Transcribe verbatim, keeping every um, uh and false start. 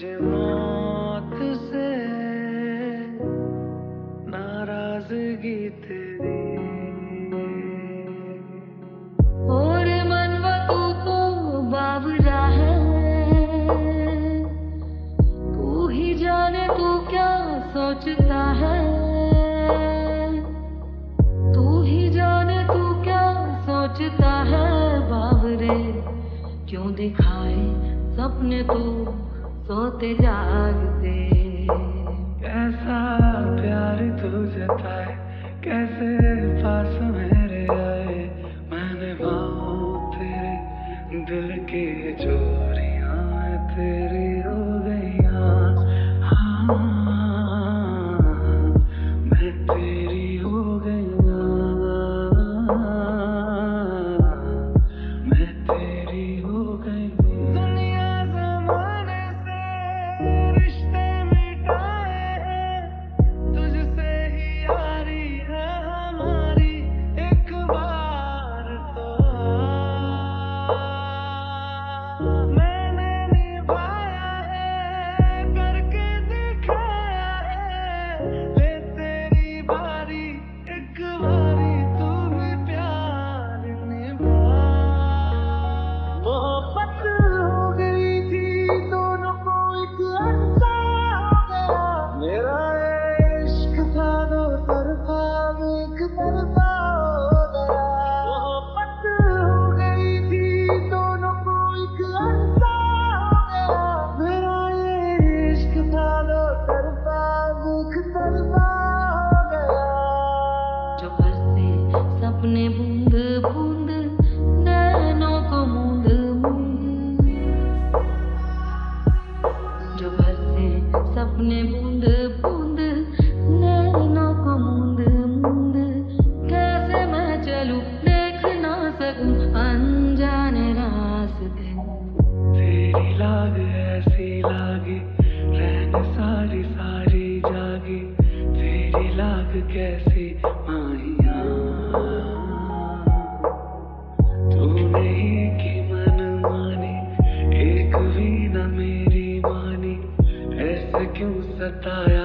आज मौत से नाराजगी तेरी और मन वो तो बावरा है, तू ही जाने तू क्या सोचता है, तू ही जाने तू क्या सोचता है। बावरे क्यों दिखाए सपने तू सोते जागते, कैसा प्यार तुझे पाए, कैसे पास मेरे आए, मैंने बाहों तेरे दिल की चोरियां तेरी हो गईयां, हाँ मैं तेरी हो गईयां, मैं तेरी हो गई। अपने बूंद बूंद नैनों को मूंद मूंद, जो भरते सपने बूंद बूंद नैनों को मूंद मूंद, कैसे मैं चलूं देख ना सकूं अनजाने रास्ते। तेरी लाग ऐसी लागे रहने सारी सारी जागी, तेरी लाग कैसी माहिया, क्यों सताया।